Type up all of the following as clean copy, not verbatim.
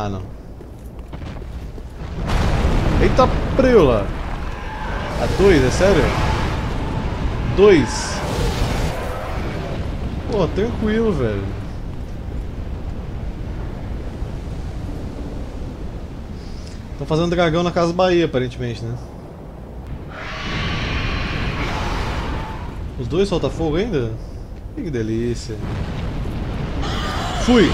Ah, não. Eita, preula! A 2, é sério? 2. Pô, tranquilo, velho. Estão fazendo dragão na Casa Bahia, aparentemente, né? Os dois soltam fogo ainda? Que delícia. Fui!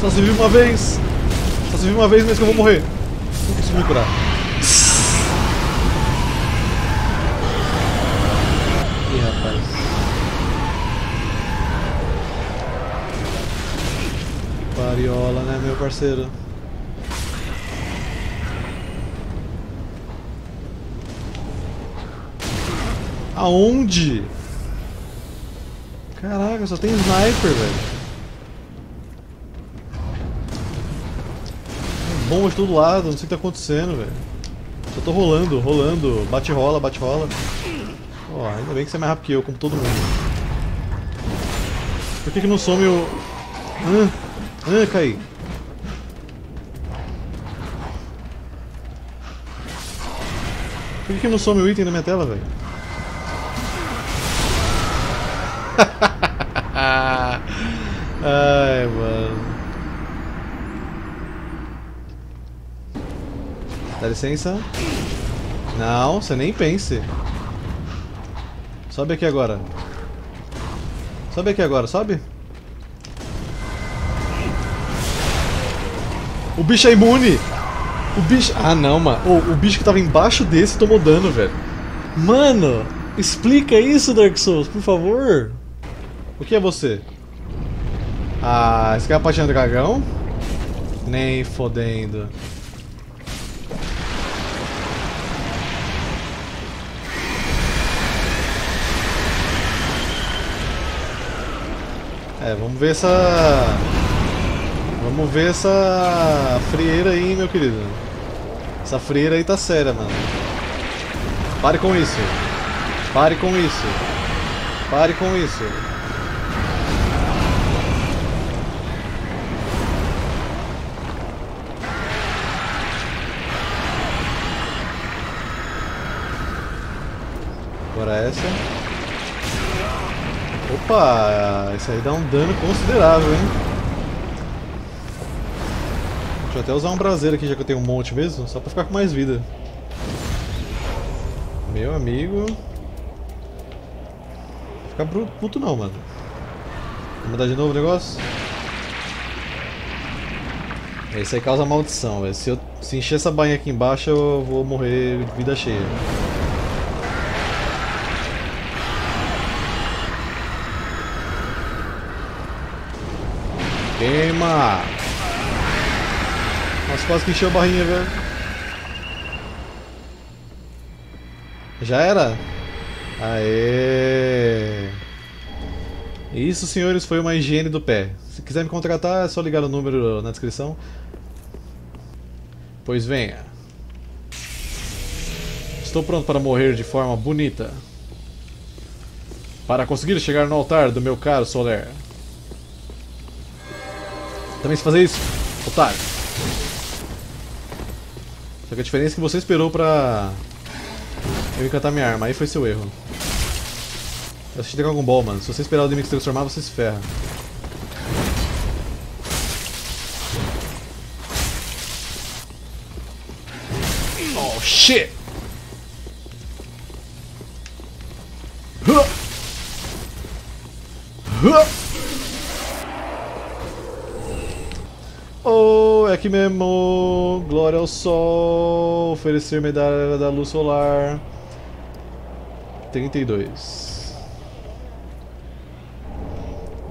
Só se viu uma vez! Só se viu uma vez, mas que eu vou morrer! Não consigo me curar. Ih, rapaz. Variola, né, meu parceiro? Aonde? Caraca, só tem sniper, velho. Bombas de todo lado, não sei o que tá acontecendo, velho. Só tô rolando, rolando. Bate rola, bate rola. Ó, ainda bem que você é mais rápido que eu, como todo mundo. Por que que não some o... Ah, caí. Por que que não some o item da minha tela, velho? Ai, mano. Dá licença. Não, você nem pense. Sobe aqui agora. Sobe aqui agora, sobe. O bicho é imune. O bicho... Ah, não, mano. O bicho que tava embaixo desse tomou dano, velho. Mano, explica isso, Dark Souls, por favor. O que é você? Ah, esse cara é a patinha do dragão? Nem fodendo. É, vamos ver essa... Vamos ver essa frieira aí, meu querido. Essa frieira aí tá séria, mano. Pare com isso. Pare com isso. Pare com isso. Agora essa. Opa, isso aí dá um dano considerável, hein? Deixa eu até usar um braseiro aqui, já que eu tenho um monte mesmo, só pra ficar com mais vida. Meu amigo. Fica puto não, mano. Vou mudar de novo o negócio. Isso aí causa maldição, velho. Se encher essa bainha aqui embaixo, eu vou morrer de vida cheia. Queima! Nossa, quase que encheu a barrinha, velho. Já era? Aê! Isso, senhores, foi uma higiene do pé. Se quiser me contratar, é só ligar o número na descrição. Pois venha. Estou pronto para morrer de forma bonita. Para conseguir chegar no altar do meu caro Soler. Também se fazer isso, otário. Só que a diferença é que você esperou pra eu encantar minha arma, aí foi seu erro. Eu assisti Dragon Ball, mano. Se você esperar o inimigo se transformar, você se ferra. Oh, shit! Aqui mesmo, glória ao sol, oferecer medalha da luz solar, 32.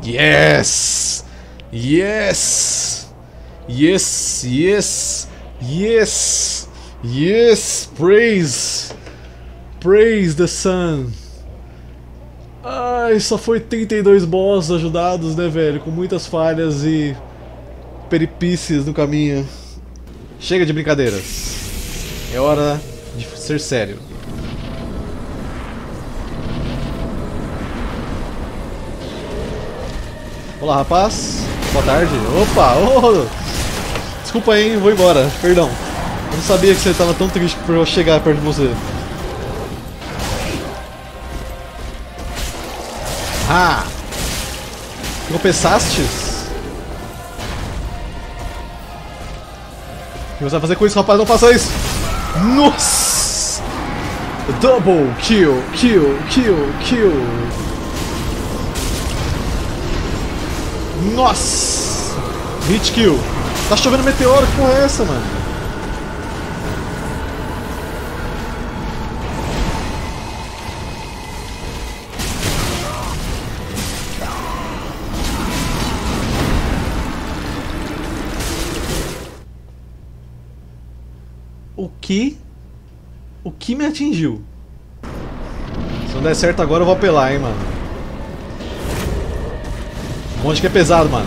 Yes! Yes! Yes, yes, yes, yes, praise! Praise the sun! Ai, só foi 32 bosses ajudados, né, velho, com muitas falhas e... peripícias no caminho. Chega de brincadeiras. É hora de ser sério. Olá, rapaz. Boa tarde. Opa! Oh. Desculpa aí, hein? Vou embora. Perdão. Eu não sabia que você estava tão triste por eu chegar perto de você. Ah! Tropeçastes? O que você vai fazer com isso, rapaz? Não faça isso! Nossa! Double kill, kill, kill, kill! Nossa! Hit kill! Tá chovendo meteoro, que porra é essa, mano? O que me atingiu? Se não der certo agora eu vou apelar, hein, mano. Um monte que é pesado, mano.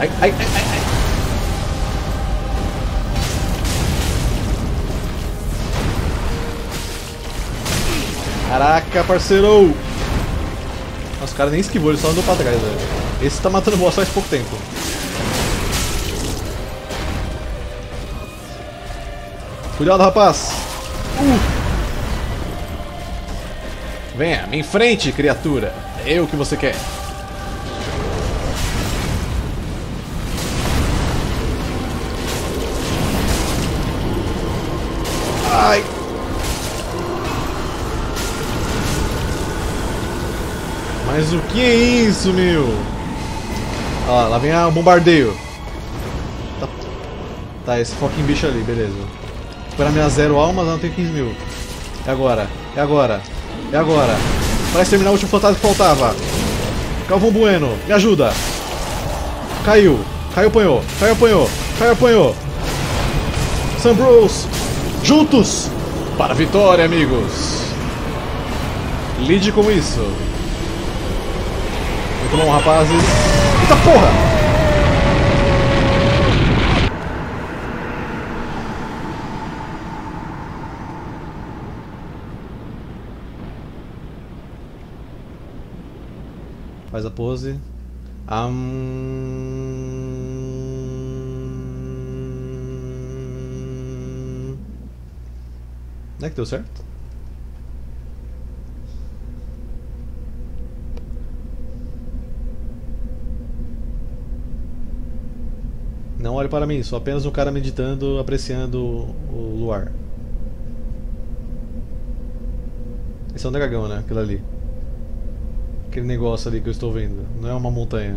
Ai, ai, ai, ai, ai. Caraca, parceiro! Nossa, o cara nem esquivou, ele só andou pra trás, velho. Esse tá matando boa só há pouco tempo. Cuidado, rapaz! Venha, me enfrente, criatura! É o que você quer! Ai! Mas o que é isso, meu? Olha lá, lá vem o bombardeio! Tá, esse fucking bicho ali, beleza. Para minha 0 almas, não tenho 15 mil. É agora, é agora, é agora. Parece terminar o último fantasma que faltava. Calvão Bueno, me ajuda. Caiu, caiu, apanhou, caiu, apanhou, caiu, apanhou. Sam Bros, juntos para a vitória, amigos. Lide com isso. Muito bom, rapazes. Eita porra! Faz a pose. Não é que deu certo? Não olhe para mim, sou apenas um cara meditando, apreciando o luar. Esse é um dragão, né? Aquilo ali. Aquele negócio ali que eu estou vendo. Não é uma montanha.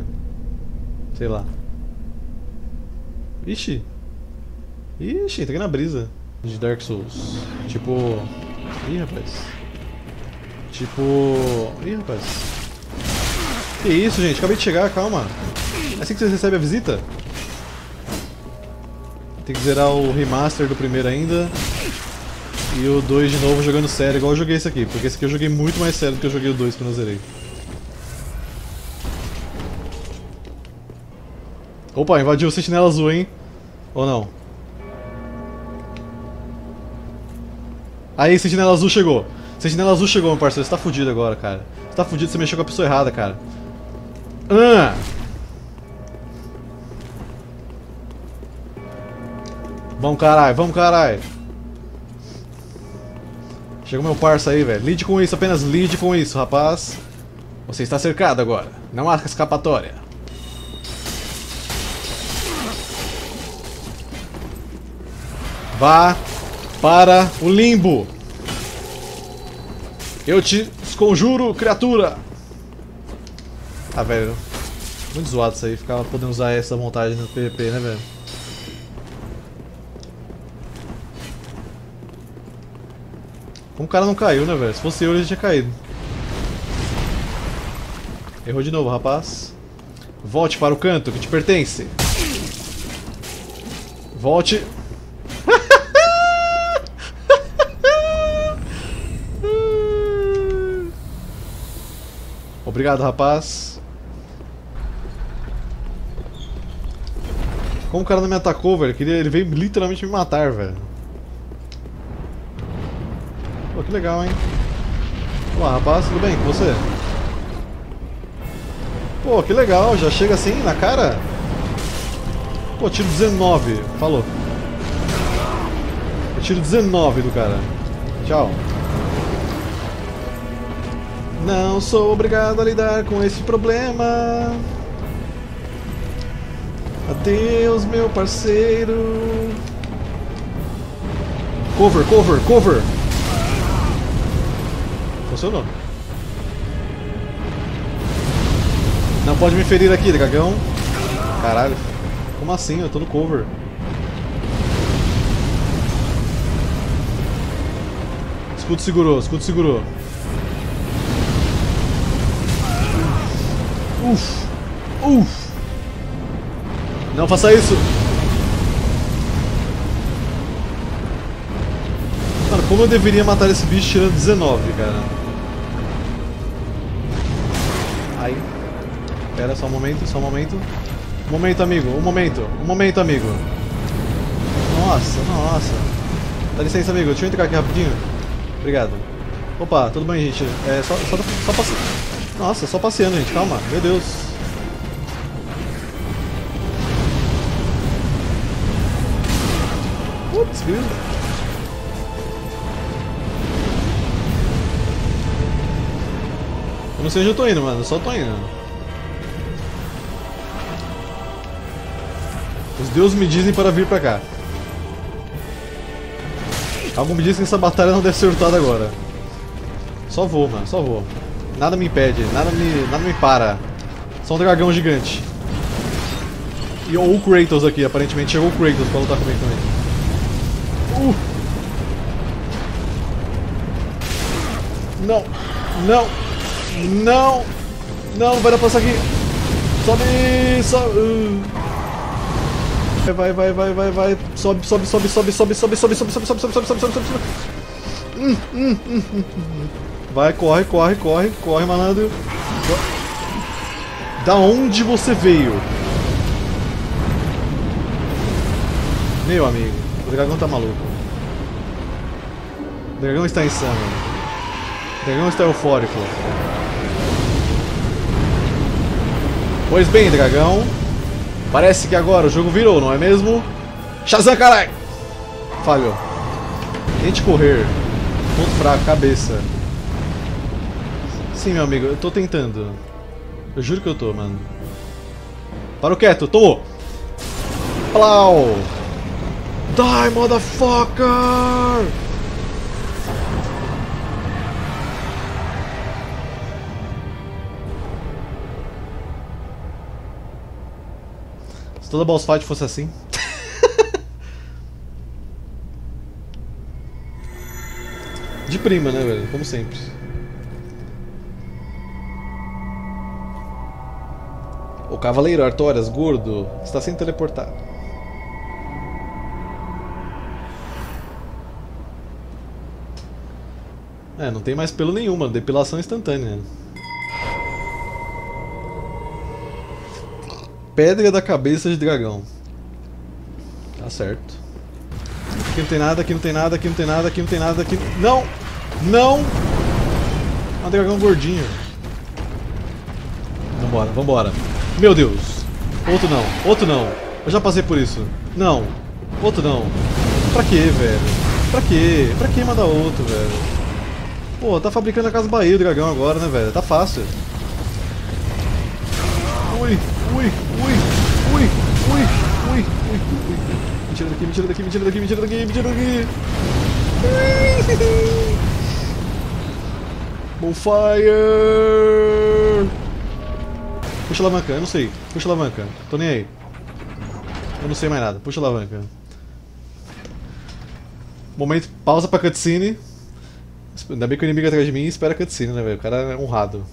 Sei lá. Ixi. Ixi, entrei na brisa. De Dark Souls. Tipo... Ih, rapaz. Tipo... Ih, rapaz. Que isso, gente? Acabei de chegar, calma. É assim que vocês recebem a visita? Tem que zerar o remaster do primeiro ainda. E o 2 de novo jogando sério, igual eu joguei esse aqui. Porque esse aqui eu joguei muito mais sério do que eu joguei o 2 quando eu zerei. Opa, invadiu o sentinela azul, hein? Ou não? Aí, sentinela azul chegou! Sentinela azul chegou, meu parceiro. Você tá fudido agora, cara. Você tá fudido, você mexeu com a pessoa errada, cara. Vamos, caralho! Vamos, caralho! Chegou meu parça aí, velho. Lide com isso, apenas lide com isso, rapaz. Você está cercado agora. Não há escapatória. Vá para o limbo. Eu te desconjuro, criatura. Ah, velho. Muito zoado isso aí. Ficava podendo usar essa montagem no PvP, né, velho? Como o cara não caiu, né, velho? Se fosse eu, ele já tinha caído. Errou de novo, rapaz. Volte para o canto que te pertence. Volte... Obrigado, rapaz. Como o cara não me atacou, velho? Ele veio literalmente me matar, velho. Pô, que legal, hein? Olá, rapaz, tudo bem com você? Pô, que legal, já chega assim na cara. Pô, tiro 19, falou. Eu tiro 19 do cara. Tchau. Não sou obrigado a lidar com esse problema. Adeus, meu parceiro. Cover, cover, cover. Funcionou. Não pode me ferir aqui, dragão. Caralho. Como assim? Eu tô no cover. Escudo segurou, escudo segurou. Uff, uff. Não faça isso. Mano, como eu deveria matar esse bicho tirando 19, cara. Aí. Pera, só um momento, só um momento. Um momento, amigo, um momento. Um momento, amigo. Nossa, nossa. Dá licença, amigo, deixa eu entrar aqui rapidinho. Obrigado. Opa, tudo bem, gente. É, só passando. Nossa, só passeando, gente. Calma. Meu Deus. Ups, viu? Eu não sei onde eu tô indo, mano. Eu só tô indo. Os deuses me dizem para vir pra cá. Algo me diz que essa batalha não deve ser lutada agora. Só vou, mano. Só vou. Nada me impede, nada me para. Só um dragão gigante. E ou o Kratos aqui, aparentemente chegou o Kratos pra lutar comigo também. Não, não, não, não, vai dar pra passar aqui. Sobe, sobe. Vai, vai, vai, vai, vai. Sobe, sobe, sobe, sobe, sobe, sobe, sobe, sobe, sobe, sobe, sobe, sobe, sobe, sobe, sobe. Vai, corre, corre, corre, corre, malandro. Da onde você veio? Meu amigo, o dragão tá maluco. O dragão está insano. O dragão está eufórico. Pois bem, dragão. Parece que agora o jogo virou, não é mesmo? Shazam, caralho! Falhou. Tente correr. Ponto fraco, cabeça. Sim, meu amigo, eu tô tentando. Eu juro que eu tô, mano. Parou quieto, tomou! Plau! Die, motherfucker! Se toda boss fight fosse assim. De prima, né, velho? Como sempre. O Cavaleiro Artorias Gordo está sendo teleportado. É, não tem mais pelo nenhum, mano. Depilação instantânea. Pedra da cabeça de dragão. Tá certo. Aqui não tem nada, aqui não tem nada, aqui não tem nada, aqui não tem nada, aqui... Não! Não! É um dragão gordinho. Vambora, vambora. Meu Deus. Outro não. Outro não. Eu já passei por isso. Não. Outro não. Pra que, velho? Pra que? Pra que mandar outro, velho? Pô, tá fabricando a Casa Bahia o dragão agora, né, velho? Tá fácil. Ui, ui, ui, ui, ui, ui, ui, ui. Me tira daqui, me tira daqui, me tira daqui, me tira daqui, me tira daqui. Bonfire! Puxa a alavanca, eu não sei. Puxa a alavanca. Tô nem aí. Eu não sei mais nada. Puxa a alavanca. Momento, pausa pra cutscene. Ainda bem que o inimigo é atrás de mim e espera a cutscene, né, velho? O cara é honrado.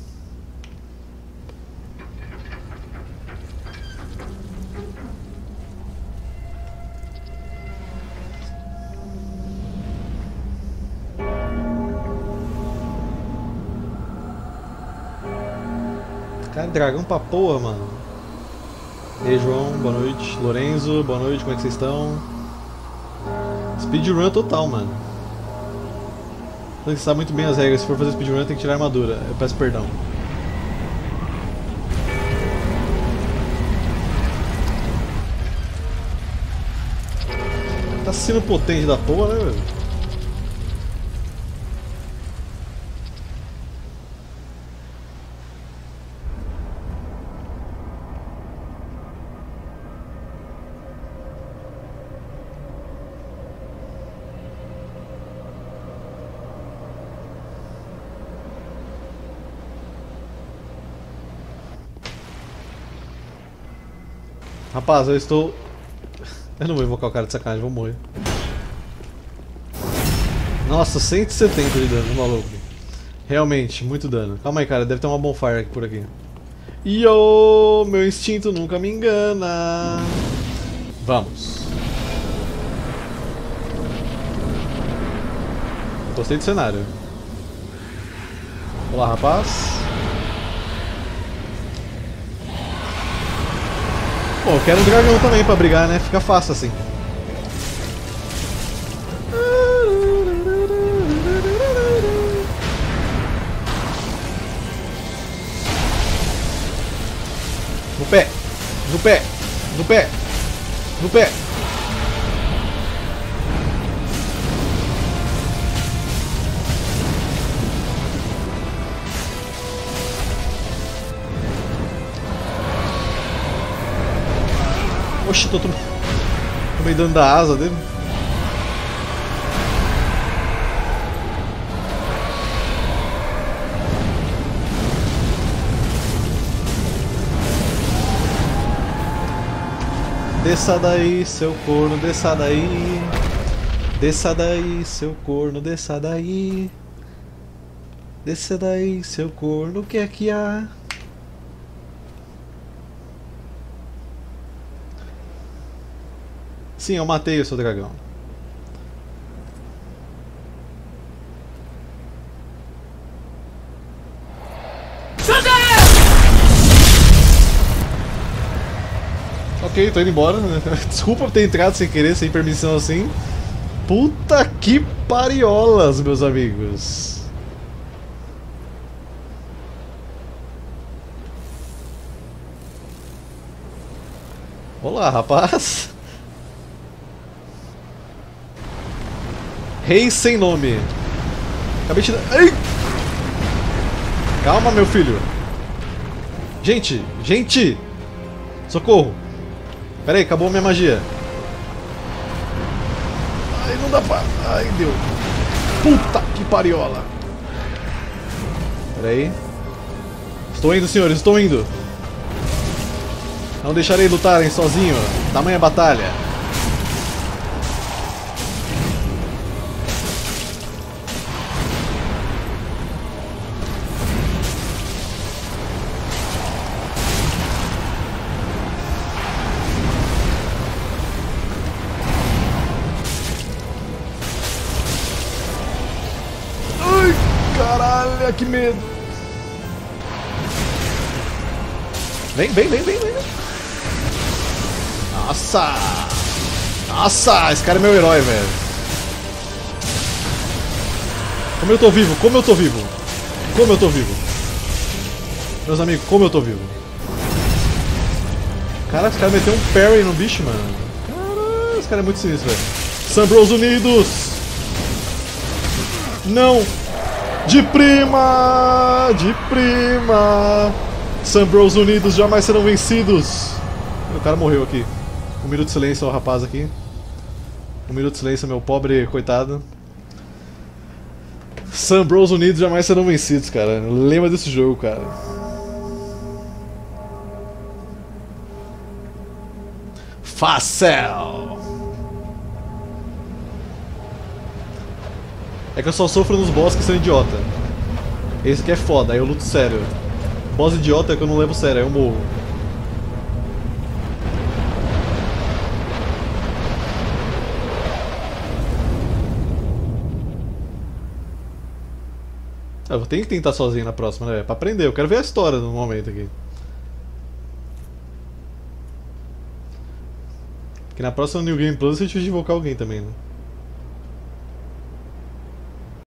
Dragão pra porra, mano. E aí, João, boa noite. Lorenzo, boa noite, como é que vocês estão? Speedrun total, mano. Tem que saber muito bem as regras. Se for fazer speedrun, tem que tirar a armadura. Eu peço perdão. Tá sendo potente da porra, né, velho? Rapaz, eu estou... Eu não vou invocar o cara de sacanagem, vou morrer. Nossa, 170 de dano, maluco. Realmente, muito dano. Calma aí, cara, deve ter uma bonfire aqui por aqui. Yo, meu instinto nunca me engana. Vamos. Gostei do cenário. Olá, rapaz. Pô, eu quero um dragão também pra brigar, né? Fica fácil assim. No pé! No pé! No pé! No pé! Oxi, tô tomei dano da asa dele. Desça daí, seu corno, desça daí. Desça daí, seu corno, desça daí. Desça daí, seu corno, o que é que há? Sim, eu matei o seu dragão. Ok, tô indo embora. Desculpa ter entrado sem querer, sem permissão assim. Puta que pariolas, meus amigos. Olá, rapaz. Rei sem nome. Acabei de... Ai! Calma, meu filho. Gente, gente! Socorro! Pera aí, acabou a minha magia. Ai, não dá pra... Ai, deu. Puta que pariola. Pera aí. Estou indo, senhores, estou indo. Não deixarei lutarem sozinho. Tamanha batalha. Que medo! Vem, vem, vem, vem, vem! Nossa! Nossa! Esse cara é meu herói, velho! Como eu tô vivo! Como eu tô vivo! Como eu tô vivo! Meus amigos, como eu tô vivo! Caraca, esse cara meteu um parry no bicho, mano! Caraca, esse cara é muito sinistro, velho! Sun Bros Unidos! Não! De prima! De prima! Sun Bros Unidos jamais serão vencidos! O cara morreu aqui. Um minuto de silêncio ao rapaz aqui. Um minuto de silêncio, meu pobre coitado. Sun Bros Unidos jamais serão vencidos, cara. Lembra desse jogo, cara. Facel! É que eu só sofro nos boss que são idiota. Esse aqui é foda, aí eu luto sério. Boss idiota é que eu não levo sério, aí eu morro. Eu vou ter que tentar sozinho na próxima, né? É pra aprender, eu quero ver a história no momento aqui. Porque na próxima New Game Plus a gente vai invocar alguém também, né?